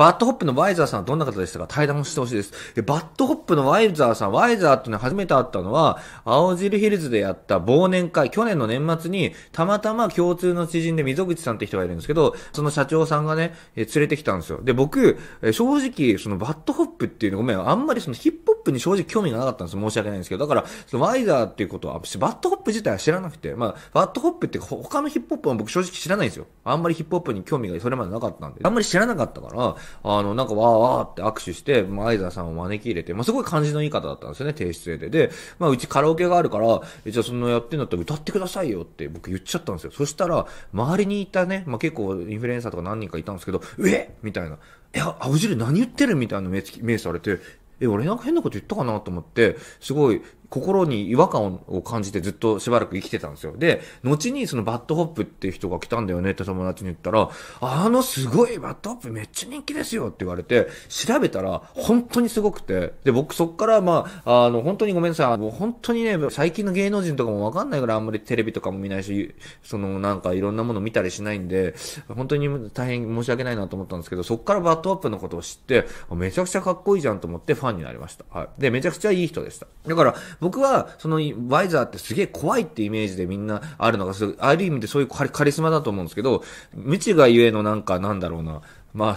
バッドホップのワイザーさんはどんな方でしたか？対談をしてほしいです。バッドホップのワイザーさん、ワイザーとね、初めて会ったのは、青汁ヒルズでやった忘年会、去年の年末に、たまたま共通の知人で溝口さんって人がいるんですけど、その社長さんがね、連れてきたんですよ。で、僕、正直、そのバッドホップっていうのごめん、あんまりそのヒップホップに正直興味がなかったんです。申し訳ないんですけど、だから、そのワイザーっていうことは、バッドホップ自体は知らなくて、まあ、バッドホップって他のヒップホップは僕正直知らないんですよ。あんまりヒップホップに興味がそれまでなかったんで、あんまり知らなかったから、なんかわーって握手して、まあ、ワイザーさんを招き入れて、まあ、すごい感じのいい方だったんですよね、低姿勢で。で、まあ、うちカラオケがあるから、じゃあそのやってんだったら歌ってくださいよって僕言っちゃったんですよ。そしたら、周りにいたね、まあ、結構インフルエンサーとか何人かいたんですけど、えみたいな。青汁何言ってるみたいな目されて、俺なんか変なこと言ったかなと思って、すごい心に違和感を感じてずっとしばらく生きてたんですよ。で、後にそのバッドホップって人が来たんだよねって友達に言ったら、すごいバッドホップめっちゃ人気ですよって言われて、調べたら本当にすごくて、で、僕そっから本当にごめんなさい、もう本当にね、最近の芸能人とかもわかんないぐらいあんまりテレビとかも見ないし、そのなんかいろんなもの見たりしないんで、本当に大変申し訳ないなと思ったんですけど、そっからバッドホップのことを知って、めちゃくちゃかっこいいじゃんと思ってファンになりました。はい。で、めちゃくちゃいい人でした。だから、僕は、その、ワイザーってすげえ怖いってイメージでみんなあるのが、ある意味でそういうカリスマだと思うんですけど、無知がゆえのなんか、なんだろうな、まあ、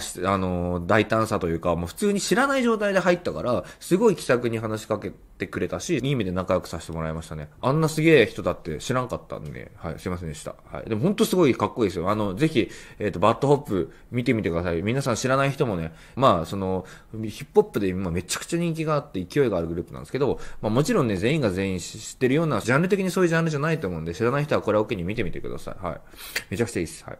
大胆さというか、もう普通に知らない状態で入ったから、すごい気さくに話しかけてくれたし、いい意味で仲良くさせてもらいましたね。あんなすげえ人だって知らんかったんで、はい、すいませんでした。はい。でも本当すごいかっこいいですよ。ぜひ、バッドホップ見てみてください。皆さん知らない人もね、まあ、その、ヒップホップで今めちゃくちゃ人気があって勢いがあるグループなんですけど、まあもちろんね、全員が全員知ってるような、ジャンル的にそういうジャンルじゃないと思うんで、知らない人はこれを機に見てみてください。はい。めちゃくちゃいいです。はい。